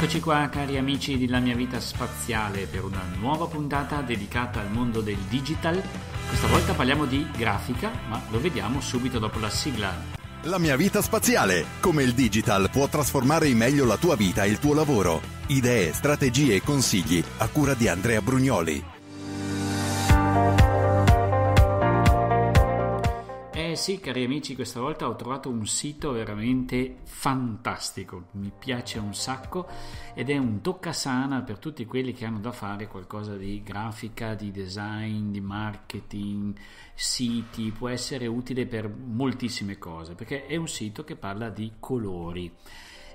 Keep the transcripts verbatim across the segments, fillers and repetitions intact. Eccoci qua cari amici di La Mia Vita Spaziale per una nuova puntata dedicata al mondo del digital. Questa volta parliamo di grafica, ma lo vediamo subito dopo la sigla. La Mia Vita Spaziale, come il digital può trasformare in meglio la tua vita e il tuo lavoro. Idee, strategie e consigli a cura di Andrea Brugnoli. Sì, cari amici, questa volta ho trovato un sito veramente fantastico, mi piace un sacco ed è un toccasana per tutti quelli che hanno da fare qualcosa di grafica, di design, di marketing, siti, può essere utile per moltissime cose perché è un sito che parla di colori.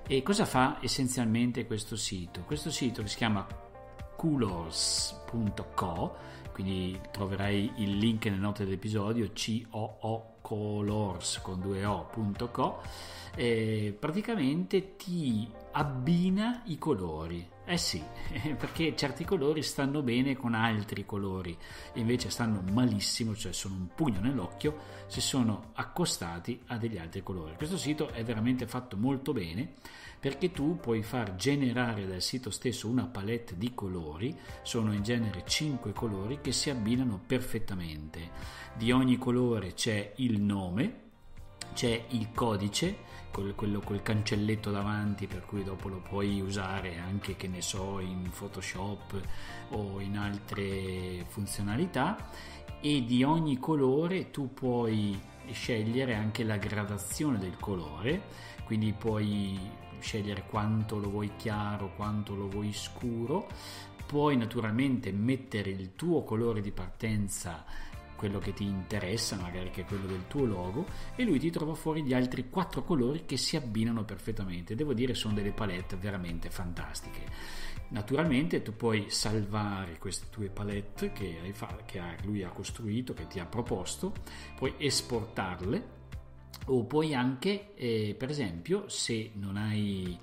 E cosa fa essenzialmente questo sito? Questo sito che si chiama coolors punto co, quindi troverai il link nelle note dell'episodio, C O O coolors con due o punto co, eh, praticamente ti abbina i colori. Eh sì, perché certi colori stanno bene con altri colori e invece stanno malissimo, cioè sono un pugno nell'occhio se sono accostati a degli altri colori. Questo sito è veramente fatto molto bene perché tu puoi far generare dal sito stesso una palette di colori, sono in genere cinque colori che si abbinano perfettamente. Di ogni colore c'è il nome, c'è il codice, quel, quello col cancelletto davanti per cui dopo lo puoi usare anche, che ne so, in Photoshop o in altre funzionalità, e di ogni colore tu puoi scegliere anche la gradazione del colore, quindi puoi scegliere quanto lo vuoi chiaro, quanto lo vuoi scuro, puoi naturalmente mettere il tuo colore di partenza, quello che ti interessa, magari che è quello del tuo logo, e lui ti trova fuori gli altri quattro colori che si abbinano perfettamente. Devo dire, sono delle palette veramente fantastiche. Naturalmente tu puoi salvare queste tue palette che, hai fa- che lui ha costruito, che ti ha proposto, puoi esportarle o puoi anche, eh, per esempio, se non hai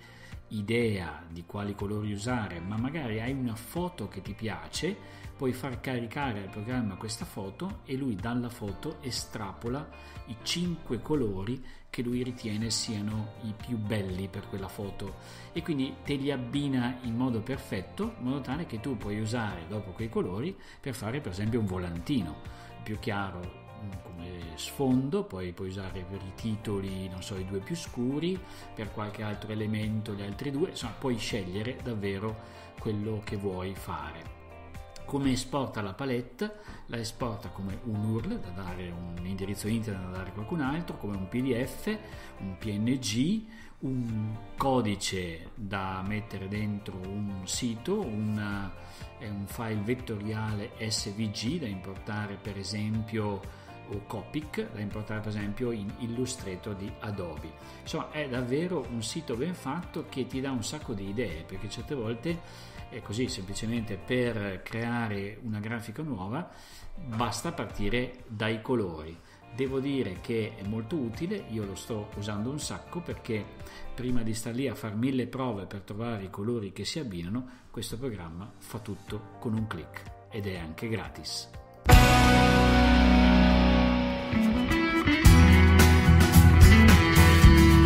idea di quali colori usare, ma magari hai una foto che ti piace, puoi far caricare al programma questa foto e lui dalla foto estrapola i cinque colori che lui ritiene siano i più belli per quella foto e quindi te li abbina in modo perfetto, in modo tale che tu puoi usare dopo quei colori per fare per esempio un volantino più chiaro come sfondo, poi puoi usare per i titoli, non so, i due più scuri, per qualche altro elemento gli altri due, insomma puoi scegliere davvero quello che vuoi fare. Come esporta la palette? La esporta come un U R L da dare, un indirizzo internet da dare a qualcun altro, come un P D F, un P N G, un codice da mettere dentro un sito, una, un file vettoriale S V G da importare per esempio, o Copic da importare per esempio in Illustrator di Adobe. Insomma è davvero un sito ben fatto che ti dà un sacco di idee, perché certe volte è così, semplicemente per creare una grafica nuova basta partire dai colori. Devo dire che è molto utile, io lo sto usando un sacco perché prima di star lì a far mille prove per trovare i colori che si abbinano, questo programma fa tutto con un click ed è anche gratis.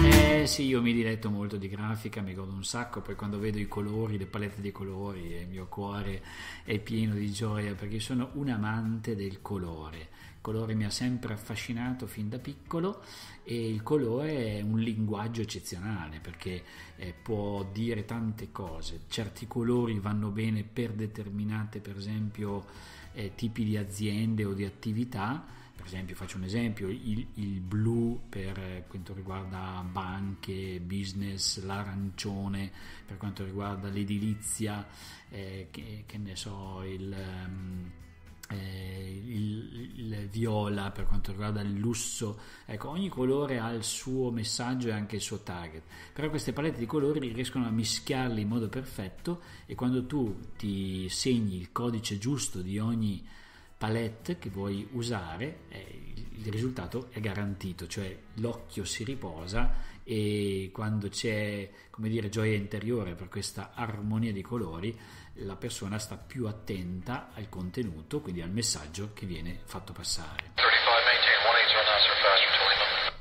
Eh sì, io mi diletto molto di grafica, mi godo un sacco, poi quando vedo i colori, le palette di colori, il mio cuore è pieno di gioia perché sono un amante del colore. Il colore mi ha sempre affascinato fin da piccolo e il colore è un linguaggio eccezionale perché eh, può dire tante cose. Certi colori vanno bene per determinate, per esempio, eh, tipi di aziende o di attività. Per esempio, faccio un esempio, il, il blu per quanto riguarda banche, business, l'arancione per quanto riguarda l'edilizia, eh, che, che ne so, il, eh, il, il viola per quanto riguarda il lusso. Ecco, ogni colore ha il suo messaggio e anche il suo target, però queste palette di colori riescono a mischiarli in modo perfetto e quando tu ti segni il codice giusto di ogni palette che vuoi usare, eh, il risultato è garantito, cioè l'occhio si riposa e quando c'è, come dire, gioia interiore per questa armonia di colori, la persona sta più attenta al contenuto, quindi al messaggio che viene fatto passare.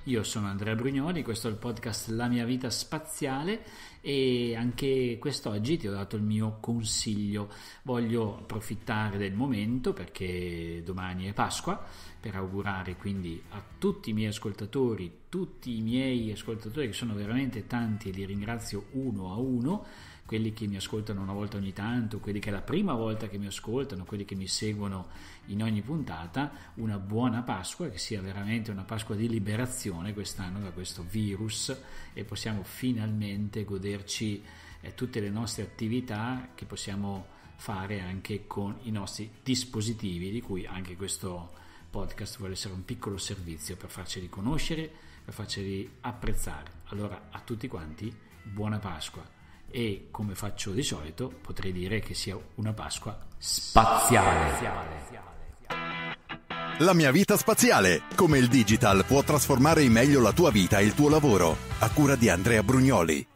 Io sono Andrea Brugnoli, questo è il podcast La Mia Vita Spaziale e anche quest'oggi ti ho dato il mio consiglio. Voglio approfittare del momento perché domani è Pasqua per augurare quindi a tutti i miei ascoltatori, tutti i miei ascoltatori che sono veramente tanti e li ringrazio uno a uno, quelli che mi ascoltano una volta ogni tanto, quelli che è la prima volta che mi ascoltano, quelli che mi seguono in ogni puntata, una buona Pasqua, che sia veramente una Pasqua di liberazione quest'anno da questo virus e possiamo finalmente goderci eh, tutte le nostre attività che possiamo fare anche con i nostri dispositivi, di cui anche questo podcast vuole essere un piccolo servizio per farceli conoscere, per farceli apprezzare. Allora a tutti quanti buona Pasqua. E come faccio di solito potrei dire che sia una Pasqua spaziale. La mia vita spaziale, come il digital può trasformare in meglio la tua vita e il tuo lavoro, a cura di Andrea Brugnoli.